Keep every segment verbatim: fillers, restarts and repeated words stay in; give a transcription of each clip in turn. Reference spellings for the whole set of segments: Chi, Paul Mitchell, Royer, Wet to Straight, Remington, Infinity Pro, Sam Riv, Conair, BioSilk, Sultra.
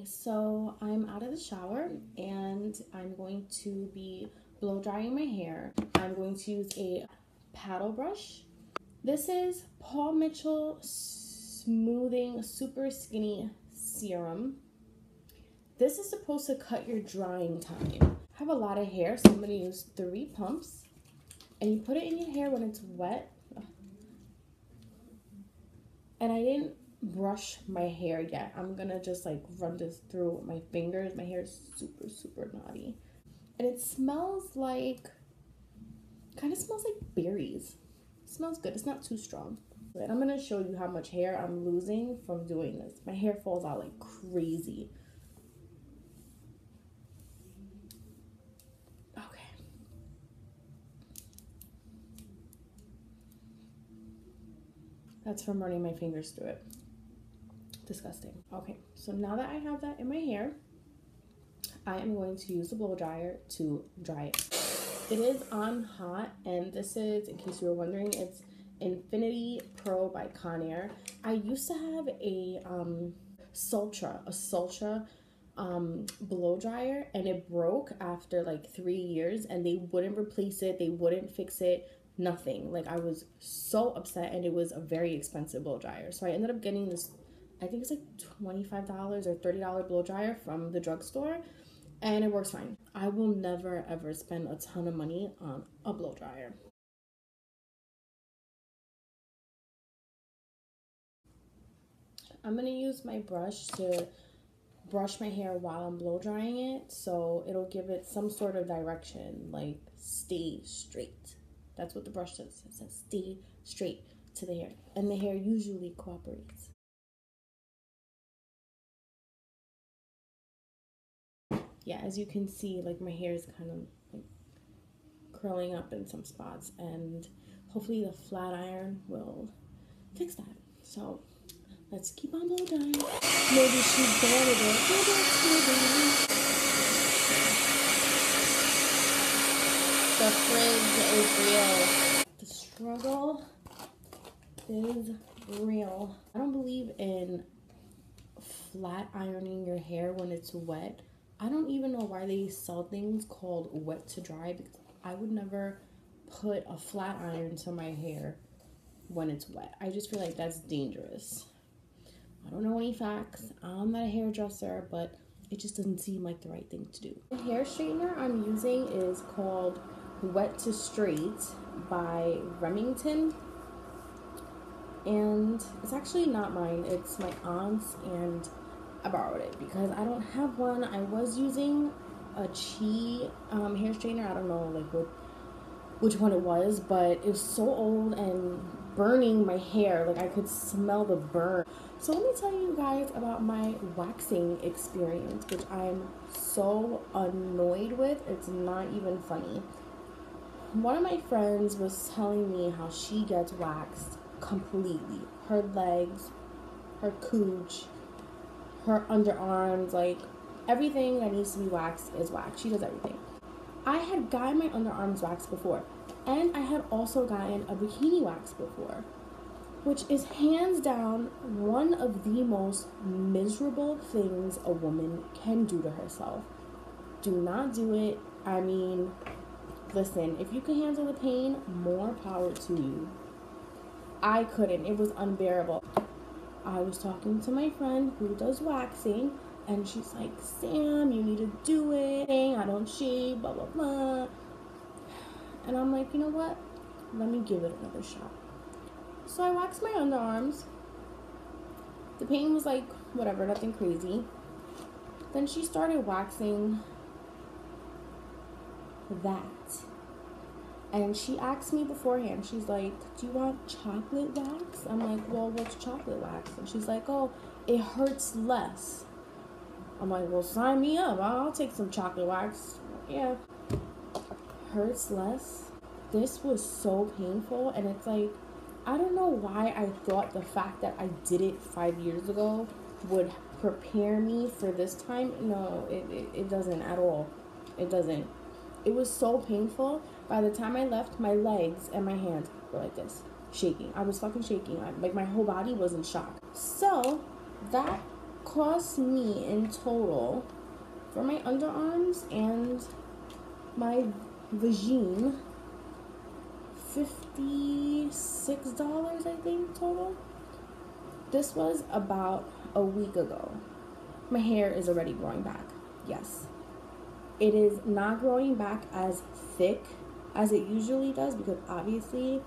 Okay, so I'm out of the shower and I'm going to be blow drying my hair. I'm going to use a paddle brush. This is Paul Mitchell Smoothing Super Skinny Serum. This is supposed to cut your drying time. I have a lot of hair, so I'm going to use three pumps. And you put it in your hair when it's wet. And I didn't brush my hair yet. I'm gonna just like run this through with my fingers. My hair is super super knotty, and it smells like, kind of smells like berries. It smells good. It's not too strong. But I'm gonna show you how much hair I'm losing from doing this. My hair falls out like crazy. That's from running my fingers through it. Disgusting. Okay, so now that I have that in my hair, I am going to use the blow dryer to dry it. It is on hot, and this is, in case you were wondering, it's Infinity Pro by Conair. I used to have a um, Sultra, a Sultra um, blow dryer, and it broke after like three years, and they wouldn't replace it. They wouldn't fix it. Nothing. Like, I was so upset, and it was a very expensive blow dryer, so I ended up getting this, I think it's like twenty-five dollars or thirty dollars blow dryer from the drugstore, and it works fine. I will never ever spend a ton of money on a blow dryer. I'm gonna use my brush to brush my hair while I'm blow drying it, so it'll give it some sort of direction, like stay straight. That's what the brush says. It says stay straight to the hair. And the hair usually cooperates. Yeah, as you can see, like my hair is kind of like curling up in some spots. And hopefully the flat iron will fix that. So let's keep on blow drying. Maybe she's better than the frizz is real. The struggle is real. I don't believe in flat ironing your hair when it's wet. I don't even know why they sell things called wet to dry, because I would never put a flat iron to my hair when it's wet. I just feel like that's dangerous. I don't know any facts. I'm not a hairdresser, but it just doesn't seem like the right thing to do. The hair straightener I'm using is called Wet to Straight by Remington, and it's actually not mine, it's my aunt's, and I borrowed it because I don't have one. I was using a Chi um, hair straightener. I don't know like what, which one it was, but it was so old and burning my hair, like I could smell the burn. So let me tell you guys about my waxing experience, which I'm so annoyed with. It's not even funny. One of my friends was telling me how she gets waxed completely. Her legs, her cooch, her underarms, like everything that needs to be waxed is waxed. She does everything. I had gotten my underarms waxed before, and I had also gotten a bikini wax before, which is hands down one of the most miserable things a woman can do to herself. Do not do it. I mean, listen, if you can handle the pain, more power to you. I couldn't. It was unbearable. I was talking to my friend who does waxing, and she's like, Sam, you need to do it. I don't shave, blah, blah, blah. And I'm like, you know what? Let me give it another shot. So I waxed my underarms. The pain was like, whatever, nothing crazy. Then she started waxing that. And she asked me beforehand, she's like, do you want chocolate wax? I'm like, well, what's chocolate wax? And she's like, oh, it hurts less. I'm like, well, sign me up. I'll take some chocolate wax. Yeah. Hurts less. This was so painful, and it's like, I don't know why I thought the fact that I did it five years ago would prepare me for this time. No, it, it, it doesn't at all. It doesn't. It was so painful. By the time I left, my legs and my hands were like this, shaking. I was fucking shaking. I, like, my whole body was in shock. So that cost me in total for my underarms and my vagine fifty-six dollars, I think, total. This was about a week ago. My hair is already growing back. Yes, it is not growing back as thick as it usually does, because obviously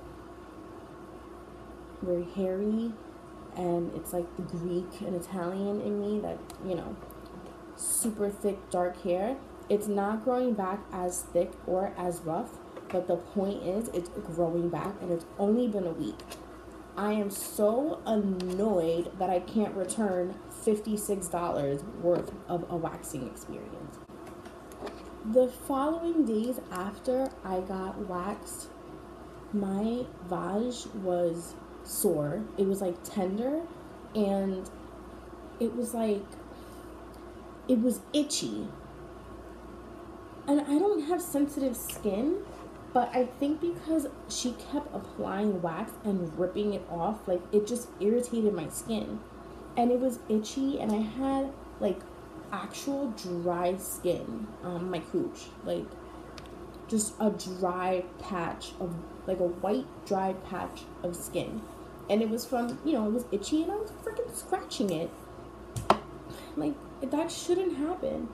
very hairy, and it's like the Greek and Italian in me that, you know, super thick dark hair. It's not growing back as thick or as rough, but the point is it's growing back, and it's only been a week. I am so annoyed that I can't return fifty-six dollars worth of a waxing experience. The following days after I got waxed, my vaj was sore. It was like tender, and it was like, it was itchy. And I don't have sensitive skin, but I think because she kept applying wax and ripping it off, like it just irritated my skin. And it was itchy, and I had like actual dry skin on my cooch, like just a dry patch of, like a white dry patch of skin. And it was from, you know, it was itchy, and I was freaking scratching it. Like, that shouldn't happen.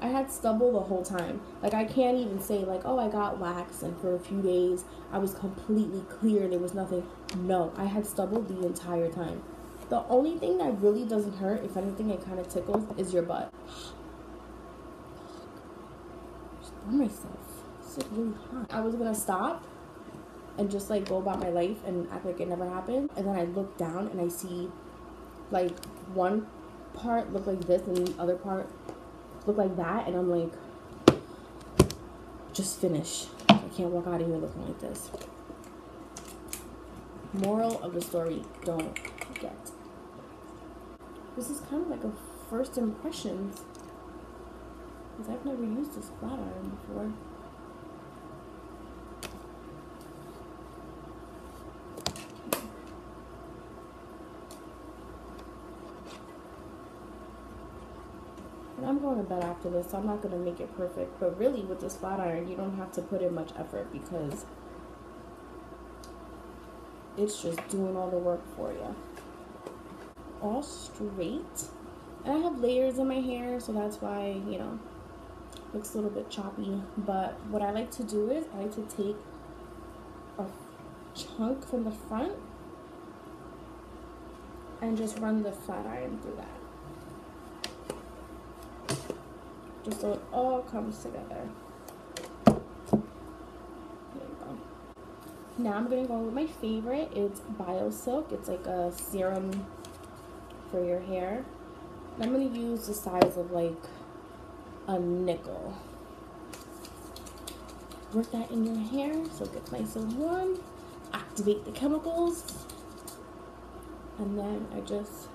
I had stubble the whole time. Like, I can't even say, like, oh, I got waxed, and for a few days I was completely clear, there was nothing. No, I had stubble the entire time. The only thing that really doesn't hurt, if anything, it kind of tickles, is your butt. Just burn myself. It's like really hot. I was gonna stop and just like go about my life and act like it never happened. And then I look down and I see like one part look like this and the other part look like that, and I'm like, just finish. I can't walk out of here looking like this. Moral of the story, don't get. This is kind of like a first impressions, because I've never used this flat iron before. I'm going to bed after this, so I'm not going to make it perfect, but really with this flat iron you don't have to put in much effort, because it's just doing all the work for you. All straight, and I have layers in my hair, so that's why, you know, it looks a little bit choppy. But what I like to do is I like to take a chunk from the front and just run the flat iron through that, just so it all comes together. There you go. Now I'm gonna go with my favorite. It's BioSilk. It's like a serum for your hair. And I'm gonna use the size of like a nickel. Work that in your hair so it gets nice and warm. Activate the chemicals. And then I just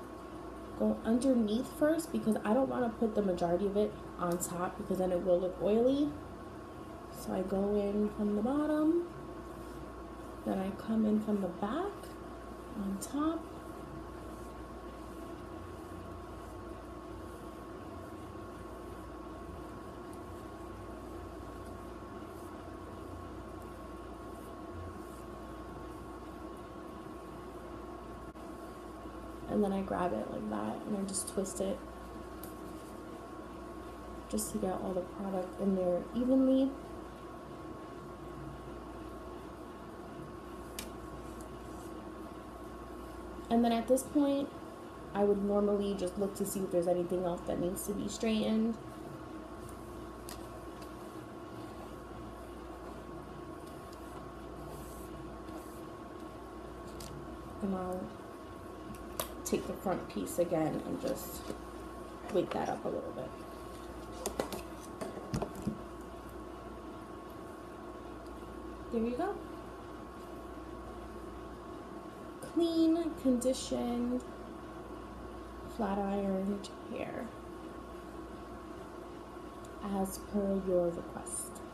go underneath first, because I don't want to put the majority of it on top, because then it will look oily. So I go in from the bottom, then I come in from the back on top, and then I grab it like that and I just twist it, just to get all the product in there evenly. And then at this point I would normally just look to see if there's anything else that needs to be straightened. And I'll take the front piece again and just wake that up a little bit. There you go. Clean, conditioned, flat ironed hair as per your request.